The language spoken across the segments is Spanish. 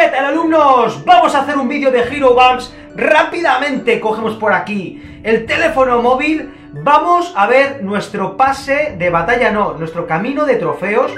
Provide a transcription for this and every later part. ¿Qué tal, alumnos? Vamos a hacer un vídeo de Hero Bumps. Rápidamente cogemos por aquí el teléfono móvil. Vamos a ver nuestro pase de batalla, no, nuestro camino de trofeos.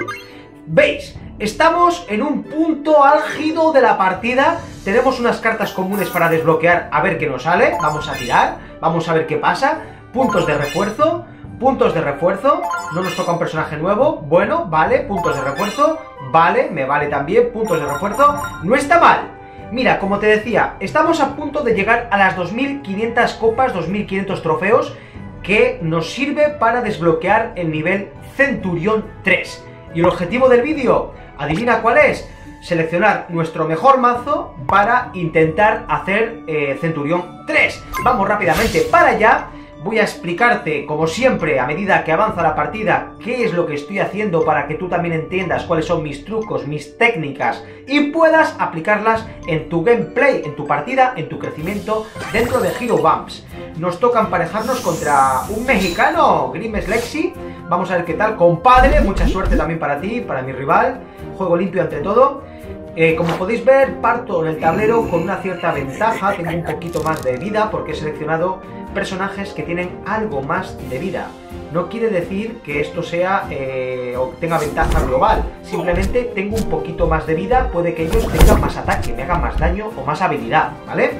¿Veis? Estamos en un punto álgido de la partida. Tenemos unas cartas comunes para desbloquear. A ver qué nos sale. Vamos a tirar. Vamos a ver qué pasa. Puntos de refuerzo. Puntos de refuerzo. No nos toca un personaje nuevo. Bueno, vale. Puntos de refuerzo. Vale, me vale también. Puntos de refuerzo. No está mal. Mira, como te decía, estamos a punto de llegar a las 2500 copas, 2500 trofeos, que nos sirve para desbloquear el nivel Centurión 3. Y el objetivo del vídeo, adivina cuál es, seleccionar nuestro mejor mazo para intentar hacer Centurión 3. Vamos rápidamente para allá. Voy a explicarte, como siempre, a medida que avanza la partida, qué es lo que estoy haciendo para que tú también entiendas cuáles son mis trucos, mis técnicas, y puedas aplicarlas en tu gameplay, en tu partida, en tu crecimiento dentro de Hero Bumps. Nos toca emparejarnos contra un mexicano, Grimes Lexi. Vamos a ver qué tal, compadre. Mucha suerte también para ti, para mi rival. Juego limpio ante todo. Como podéis ver, parto en el tablero con una cierta ventaja. Tengo un poquito más de vida porque he seleccionado personajes que tienen algo más de vida. No quiere decir que esto sea o tenga ventaja global. Simplemente tengo un poquito más de vida. Puede que ellos tengan más ataque, me hagan más daño o más habilidad, ¿vale?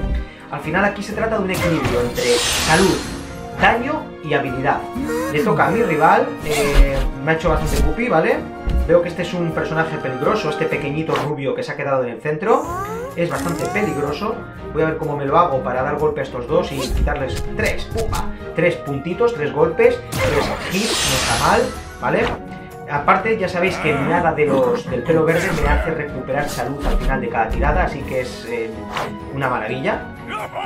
Al final aquí se trata de un equilibrio entre salud, daño y habilidad. Le toca a mi rival. Me ha hecho bastante pupi, ¿vale? Veo que este es un personaje peligroso, este pequeñito rubio que se ha quedado en el centro. Es bastante peligroso. Voy a ver cómo me lo hago para dar golpe a estos dos y quitarles tres. ¡Upa! Tres puntitos, tres golpes, tres hits, no está mal, ¿vale? Aparte, ya sabéis que nada del pelo verde me hace recuperar salud al final de cada tirada, así que es una maravilla.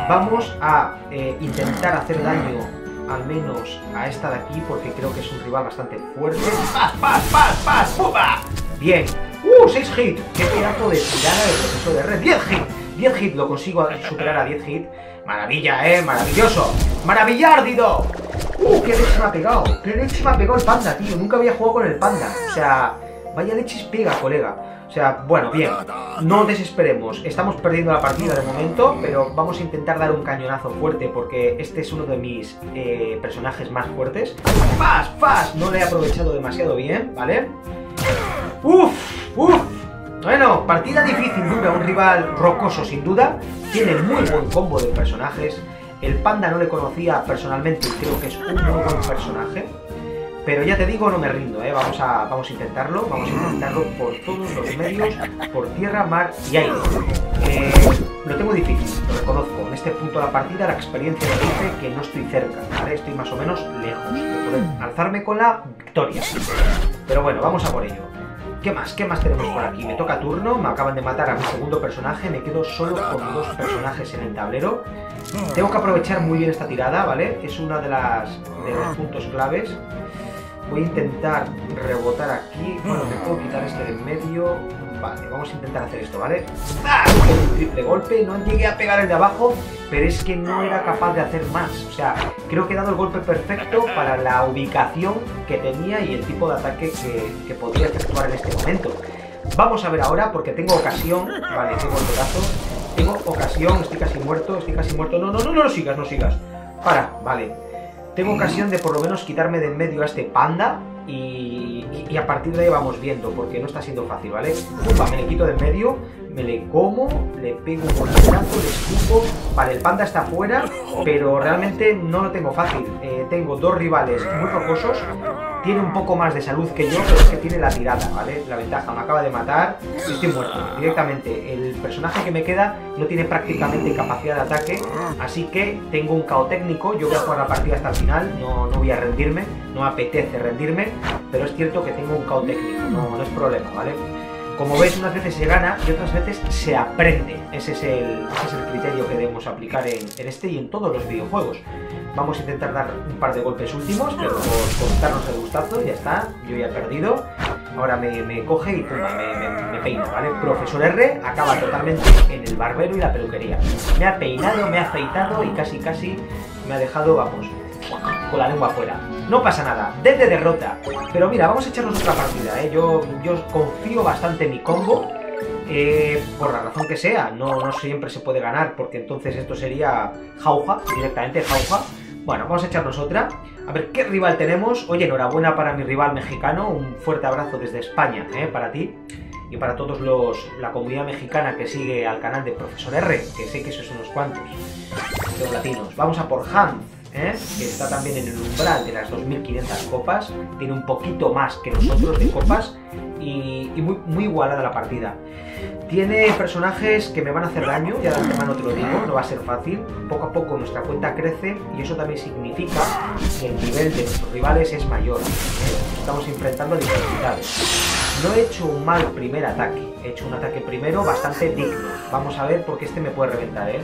Vamos a intentar hacer daño al menos a esta de aquí, porque creo que es un rival bastante fuerte. ¡Pas, pas, pas, pas! ¡Pumba! Bien. ¡Uh! 6 hits. ¡Qué pedazo de tirada del profesor R! ¡10 hits! 10 hits, lo consigo superar a 10 hits. Maravilla, ¿eh? Maravilloso. ¡Maravillardido! ¡Uh! ¡Qué leche me ha pegado! ¡Qué leche me ha pegado el panda, tío! Nunca había jugado con el panda. O sea, vaya leches pega, colega. O sea, bueno, bien. No desesperemos. Estamos perdiendo la partida de momento, pero vamos a intentar dar un cañonazo fuerte porque este es uno de mis personajes más fuertes. ¡Fas! ¡Fas! No le he aprovechado demasiado bien, ¿vale? ¡Uf! ¡Uf! Bueno, partida difícil, dura. Un rival rocoso, sin duda. Tiene muy buen combo de personajes. El panda no le conocía personalmente y creo que es un muy buen personaje. Pero ya te digo, no me rindo, ¿eh? Vamos a intentarlo. Vamos a intentarlo por todos los medios, por tierra, mar y aire. Lo tengo difícil, lo reconozco. En este punto de la partida la experiencia me dice que no estoy cerca, ¿vale? Estoy más o menos lejos de poder alzarme con la victoria. Pero bueno, vamos a por ello. ¿Qué más? ¿Qué más tenemos por aquí? Me toca turno, me acaban de matar a mi segundo personaje. Me quedo solo con dos personajes en el tablero. Tengo que aprovechar muy bien esta tirada, ¿vale? Es una de los puntos claves. Voy a intentar rebotar aquí. Bueno, me puedo quitar este de en medio. Vale, vamos a intentar hacer esto, ¿vale? ¡Ah! Un triple golpe. No llegué a pegar el de abajo, pero es que no era capaz de hacer más. O sea, creo que he dado el golpe perfecto para la ubicación que tenía y el tipo de ataque que podría efectuar en este momento. Vamos a ver ahora, porque tengo ocasión. Vale, tengo el pedazo. Tengo ocasión. Estoy casi muerto, estoy casi muerto. No, no, no, no lo sigas, no sigas. Para, vale. Tengo ocasión de por lo menos quitarme de en medio a este panda y a partir de ahí vamos viendo, porque no está siendo fácil, ¿vale? Upa, me le quito de en medio, me le como, le pego un golpetazo, le escupo. Vale, el panda está fuera, pero realmente no lo tengo fácil. Tengo dos rivales muy rocosos, tiene un poco más de salud que yo, pero es que tiene la tirada, ¿vale? La ventaja, me acaba de matar y estoy muerto directamente. El personaje que me queda no tiene prácticamente capacidad de ataque, así que tengo un KO técnico. Yo voy a jugar la partida hasta el final, no voy a rendirme, no me apetece rendirme, pero es cierto que tengo un KO técnico, no es problema, ¿vale? Como veis, unas veces se gana y otras veces se aprende. Ese es el criterio que debemos aplicar en este y en todos los videojuegos. Vamos a intentar dar un par de golpes últimos, pero por cortarnos el gustazo, ya está. Yo ya he perdido. Ahora me coge y pum, me peina, ¿vale? Profesor R acaba totalmente en el barbero y la peluquería. Me ha peinado, me ha afeitado y casi me ha dejado, vamos, con la lengua afuera. No pasa nada, desde derrota. Pero mira, vamos a echarnos otra partida, ¿eh? Yo confío bastante en mi combo. por la razón que sea, no siempre se puede ganar, porque entonces esto sería jauja, directamente jauja. Bueno, vamos a echarnos otra. A ver qué rival tenemos. Oye, enhorabuena para mi rival mexicano. Un fuerte abrazo desde España, para ti y para todos la comunidad mexicana que sigue al canal de Profesor R, que sé que sois unos cuantos, los latinos. Vamos a por Hans, que está también en el umbral de las 2.500 copas. Tiene un poquito más que nosotros de copas y muy igualada la partida. Tiene personajes que me van a hacer daño, ya de antemano te lo digo, no va a ser fácil. Poco a poco nuestra cuenta crece y eso también significa que el nivel de nuestros rivales es mayor. Estamos enfrentando dificultades. No he hecho un mal primer ataque, he hecho un ataque primero bastante digno. Vamos a ver, porque este me puede reventar, es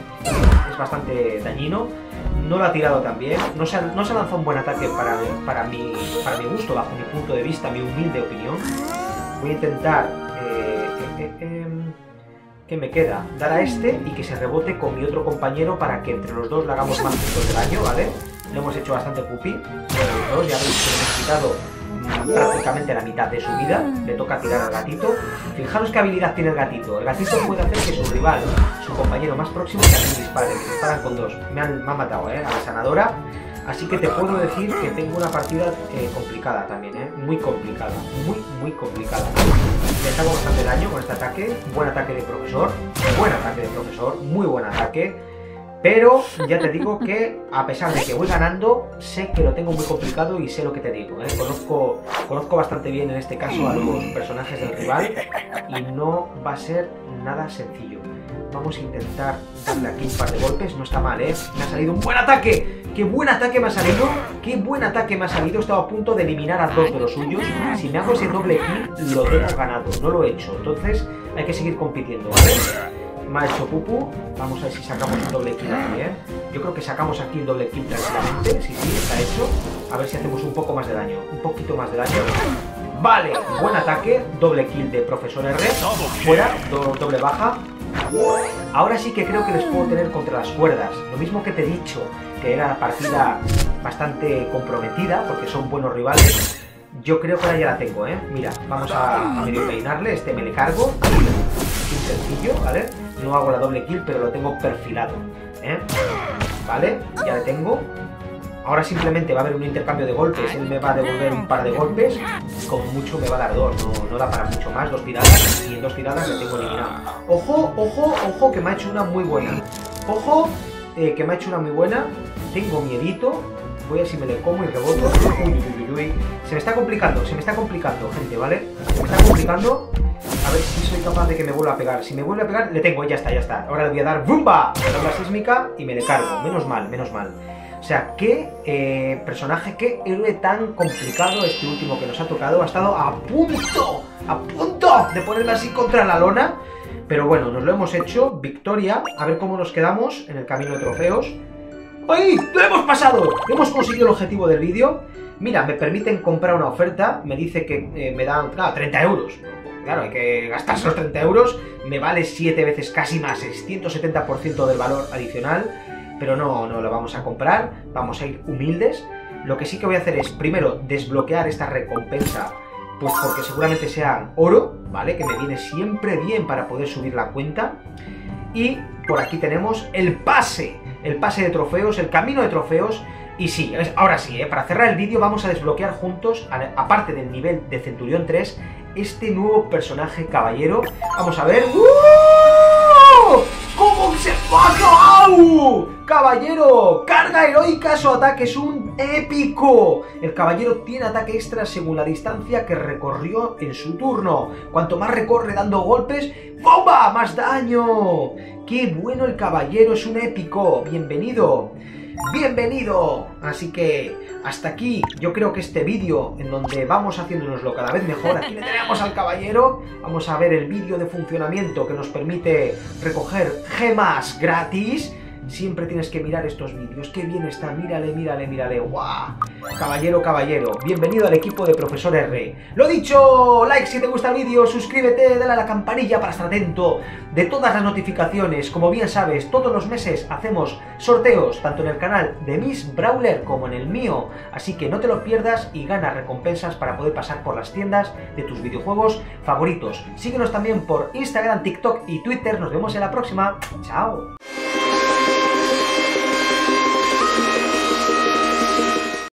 bastante dañino. No lo ha tirado tan bien, no se ha lanzado un buen ataque para mi gusto, bajo mi punto de vista, mi humilde opinión. Voy a intentar... ¿qué me queda? Dar a este y que se rebote con mi otro compañero para que entre los dos le hagamos más puntos de daño, ¿vale? Le hemos hecho bastante pupi. Los dos, ya habéis quitado prácticamente la mitad de su vida. Le toca tirar al gatito. Fijaros qué habilidad tiene el gatito. El gatito puede hacer que su rival, su compañero más próximo, también dispare. Me disparan con dos. Me han matado, a la sanadora. Así que te puedo decir que tengo una partida complicada también, muy complicada, muy complicada. Les hago bastante daño con este ataque. Buen ataque de profesor, muy buen ataque. Pero ya te digo que, a pesar de que voy ganando, sé que lo tengo muy complicado y sé lo que te digo, Conozco bastante bien en este caso a los personajes del rival y no va a ser nada sencillo. Vamos a intentar darle aquí un par de golpes, no está mal, Me ha salido un buen ataque. ¡Qué buen ataque me ha salido! ¡Qué buen ataque me ha salido! Estaba a punto de eliminar a dos de los suyos. Si me hago ese doble kill, lo tengo ganado. No lo he hecho. Entonces, hay que seguir compitiendo, ¿vale? Me ha hecho pupu. Vamos a ver si sacamos el doble kill aquí, Yo creo que sacamos aquí el doble kill tranquilamente. Sí, está hecho. A ver si hacemos un poco más de daño. Un poquito más de daño. Vale, buen ataque. Doble kill de Profesor R. Fuera, doble baja. Ahora sí que creo que les puedo tener contra las cuerdas. Lo mismo que te he dicho, que era la partida bastante comprometida, porque son buenos rivales. Yo creo que ahora ya la tengo, Mira, vamos a medio peinarle. Este me le cargo. Sencillo, ¿vale? No hago la doble kill, pero lo tengo perfilado, ¿Vale? Ya le tengo. Ahora simplemente va a haber un intercambio de golpes. Él me va a devolver un par de golpes. Como mucho me va a dar dos. No da para mucho más. Dos tiradas. Y en dos tiradas le tengo eliminado. Ojo, ojo, ojo, que me ha hecho una muy buena. Ojo, que me ha hecho una muy buena. Tengo miedito. Voy a ver si me le como y reboto. Uy. Se me está complicando, gente, ¿vale? Se me está complicando. A ver si soy capaz de que me vuelva a pegar. Si me vuelve a pegar, le tengo, ya está. Ahora le voy a dar ¡bumba! La tabla sísmica y me le cargo. Menos mal. O sea, qué personaje, qué héroe tan complicado este último que nos ha tocado. Ha estado a punto de ponerme así contra la lona. Pero bueno, nos lo hemos hecho. Victoria. A ver cómo nos quedamos en el camino de trofeos. ¡Ay! ¡Lo hemos pasado! Hemos conseguido el objetivo del vídeo. Mira, me permiten comprar una oferta. Me dice que me dan, claro, 30 euros. Claro, hay que gastarse los 30 euros. Me vale 7 veces casi más, 670% del valor adicional. Pero no lo vamos a comprar. Vamos a ir humildes. Lo que sí que voy a hacer es, primero, desbloquear esta recompensa. Pues porque seguramente sea oro, ¿vale? Que me viene siempre bien para poder subir la cuenta. Y por aquí tenemos el pase. El pase de trofeos, el camino de trofeos. Y sí, ahora sí, para cerrar el vídeo vamos a desbloquear juntos, aparte del nivel de Centurión 3, este nuevo personaje caballero. Vamos a ver... ¡Cómo se pasa! ¡Au! ¡Caballero! ¡Carga heroica! Su ataque es un épico. El caballero tiene ataque extra según la distancia que recorrió en su turno. Cuanto más recorre dando golpes... ¡bomba! ¡Más daño! ¡Qué bueno el caballero! ¡Es un épico! ¡Bienvenido! ¡Bienvenido! Así que hasta aquí yo creo que este vídeo, en donde vamos haciéndonoslo cada vez mejor, aquí le tenemos al caballero. Vamos a ver el vídeo de funcionamiento que nos permite recoger gemas gratis. siempre tienes que mirar estos vídeos. ¡Qué bien está! ¡Mírale, mírale, mírale! ¡Guau! Caballero, caballero, bienvenido al equipo de Profesor R. Lo dicho, like si te gusta el vídeo, suscríbete, dale a la campanilla para estar atento de todas las notificaciones. Como bien sabes, todos los meses hacemos sorteos, tanto en el canal de Miss Brawler como en el mío. Así que no te lo pierdas y gana recompensas para poder pasar por las tiendas de tus videojuegos favoritos. Síguenos también por Instagram, TikTok y Twitter. Nos vemos en la próxima. ¡Chao!